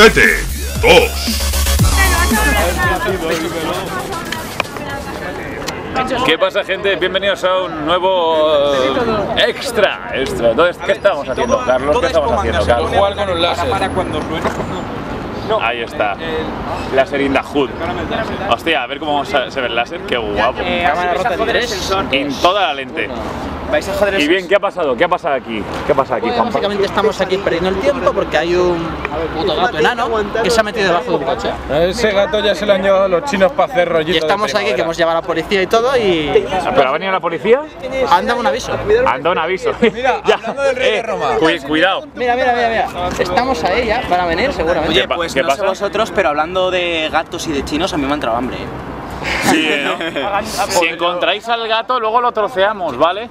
7, 2. ¿Qué pasa, gente? Bienvenidos a un nuevo extra. Entonces, ¿qué estamos haciendo, Carlos? ¿Qué estamos haciendo, Carlos? Jugar con un láser. Ahí está. Láser in the hood. Hostia, a ver cómo se ve el láser. Qué guapo. En toda la lente. Y bien, ¿qué ha pasado? ¿Qué ha pasado aquí? ¿Qué pasa aquí, Juan? Básicamente estamos aquí perdiendo el tiempo porque hay un puto gato enano que se ha metido debajo de un coche. Ese gato ya se lo han llevado los chinos para hacer rollitos. Y estamos aquí, que hemos llevado a la policía y todo y... ¿Pero ha venido la policía? Han dado un aviso. Han dado un aviso. Mira, hablando del rey de Roma. Cuidado. Mira. Estamos ahí ya, van a venir seguramente. Oye, pues no sé vosotros, pero hablando de gatos y de chinos, a mí me ha entrado hambre. Sí, ¿no? Si encontráis al gato, luego lo troceamos, ¿vale?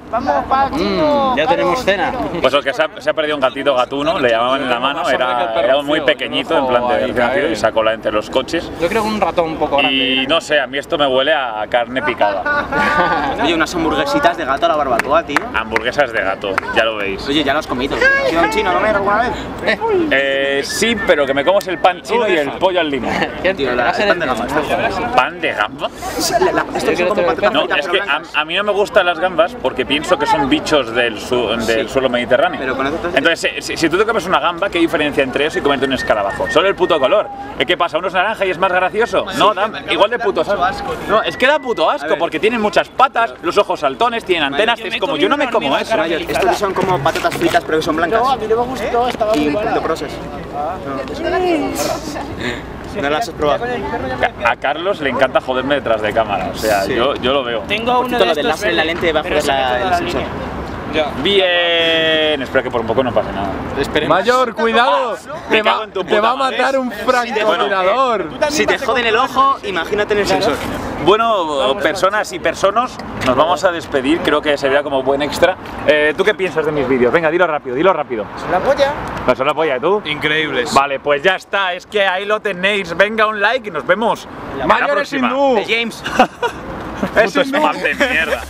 Ya tenemos cena. Pues el que se ha perdido un gatito gatuno, le llamaban en la mano, era muy pequeñito, en plan de nacido, y sacó la entre los coches. Yo creo que un ratón un poco grande. Y no sé, a mí esto me huele a carne picada. Oye, unas hamburguesitas de gato a la barbacoa, tío. Hamburguesas de gato, ya lo veis. Oye, ya las comido. ¿Has ido a un chino a comer alguna vez? Sí, pero que me como el pan chino y el pollo al limón. ¿Pan de gamba? No, es que a mí no me gustan las gambas porque pienso que son bichos del suelo mediterráneo. Entonces, si tú te comes una gamba, ¿qué diferencia entre eso y comerte un escarabajo? Solo el puto color. ¿Qué pasa? ¿Uno es naranja y es más gracioso? No, igual de puto asco. No, es que da puto asco porque tienen muchas patas, los ojos saltones, tienen antenas. Es como, yo no me como eso. Estos son como patatas fritas pero que son blancas. No, a mí no me gustó, estaba muy buena. No las has probado. A Carlos le encanta joderme detrás de cámara, o sea, sí. yo lo veo. Tengo uno de estos en la lente debajo de la sensor. Bien, espera que por un poco no pase nada. Esperemos. Mayor, cuidado, te va a matar un francotirador. Si te joden el ojo, imagínate en el sensor. Bueno, personas y personas, nos vamos a despedir, creo que sería como buen extra. ¿Tú qué piensas de mis vídeos? Venga, dilo rápido. Son la polla. No, son la polla, ¿tú? Increíbles. Vale, pues ya está, es que ahí lo tenéis. Venga, un like y nos vemos. Mayor es hindú. James. Es un hindú de mierda.